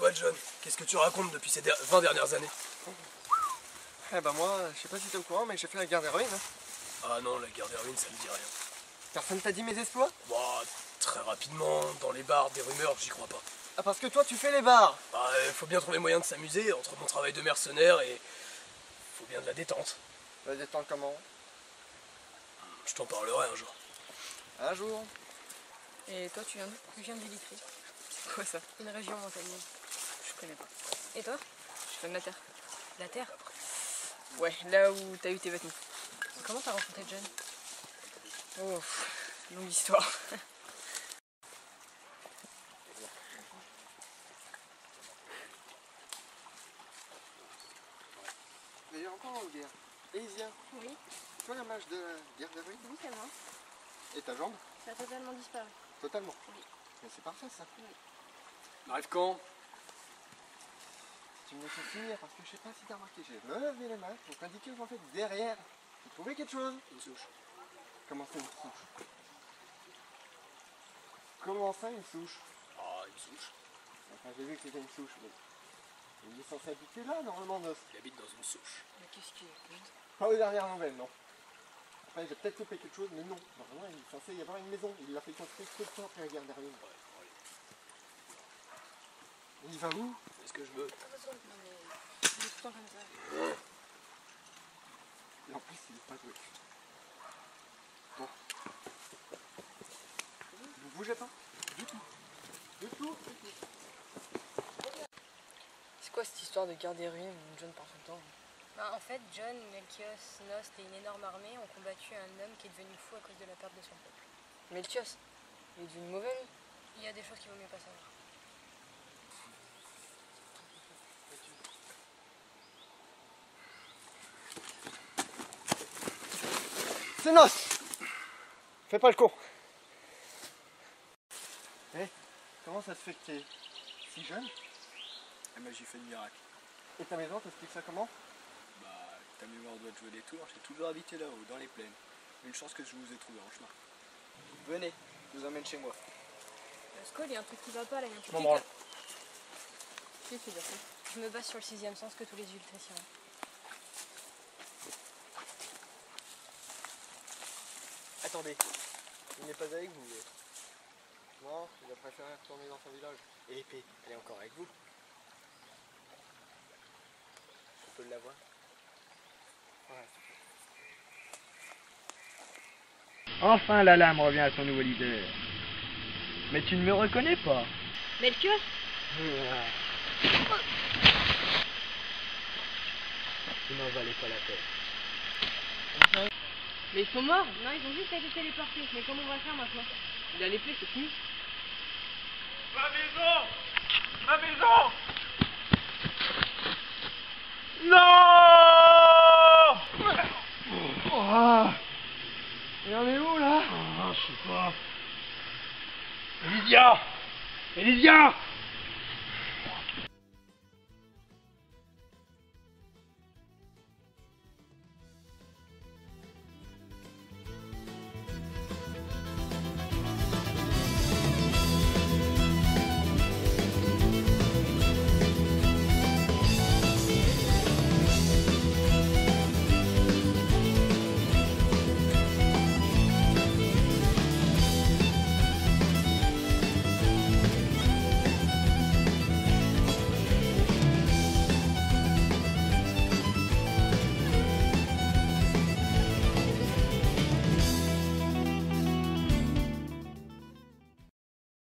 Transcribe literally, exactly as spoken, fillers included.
toi John, qu'est-ce que tu racontes depuis ces vingt dernières années? Eh ben moi, je sais pas si t'es au courant, mais j'ai fait la guerre des ruines. Hein. Ah non, la guerre des ruines, ça me dit rien. Personne t'a dit mes exploits? Bah, très rapidement, dans les bars, des rumeurs, j'y crois pas. Ah parce que toi tu fais les bars? Bah, faut bien trouver moyen de s'amuser entre mon travail de mercenaire et... Faut bien de la détente. La détente comment? Je t'en parlerai un jour. Un jour. Et toi tu viens d'où? Je viens de Vilitry. C'est quoi ça? Une région montagneuse. Je connais pas. Et toi? Je viens de la Terre. La Terre? Ouais, là où t'as eu tes vêtements. Comment t'as rencontré John? Oh, longue histoire. D'ailleurs, encore en guerre. Elysia? Oui. Toi la mage de la guerre de la rue? Oui, c'est moi. Et ta jambe? Ça a totalement disparu. Totalement? Oui. Mais c'est parfait ça. Oui. On arrive quand? Tu me laisses finir parce que je sais pas si t'as remarqué. J'ai levé les mains pour t'indiquer où j'en fais derrière. J'ai trouvé quelque chose. Une souche. Comment ça une souche? Comment ça une souche? Ah, oh, une souche. Enfin, j'ai vu que c'était une souche, mais... Il est censé habiter là, normalement, Noce. Il habite dans une souche. Mais qu'est-ce qu'il habite? Pas aux dernières nouvelles, non. Après, j'ai peut-être loupé quelque chose, mais non. Normalement, il est censé y avoir une maison. Il l'a fait construire tout le temps après la guerre des ruines. Il va où? Est-ce que je veux? Et en plus, il n'est pas doué. Bon. Vous bougez pas? Du tout. Du tout. C'est quoi cette histoire de guerre des ruines où John part tout le temps? Bah, en fait, John, Melchios, Nost et une énorme armée ont combattu un homme qui est devenu fou à cause de la perte de son peuple. Melchios? Il est devenu mauvais, lui? Il y a des choses qu'il vaut mieux pas savoir. C'est Nos! Fais pas le con! Eh, hey, comment ça se fait que t'es si jeune? La magie fait de miracle. Et ta maison, t'expliques ça comment? Bah, ta mémoire doit jouer des tours, j'ai toujours habité là-haut, dans les plaines. Une chance que je vous ai trouvé en chemin. Venez, je vous emmène chez moi. Scott, il y a un truc qui va pas là, il y a un truc qui va pas. Qu'est-ce que tu veux dire? Je me base sur le sixième sens que tous les ultraciens ont. Attendez, il n'est pas avec vous l'autre? Non, il a préféré retourner dans son village. Et l'épée, elle est encore avec vous? On peut l'avoir? Ouais. Enfin la lame revient à son nouveau leader. Mais tu ne me reconnais pas? Melchior? Tu n'en valais pas la peine. Mais ils sont morts? Non, ils ont juste été téléportés. Mais comment on va faire maintenant? Il a les plaies, c'est fini. Ma maison! Ma maison! Non! Oh. Il en est où là? Oh, je sais pas. Elysia! Elysia!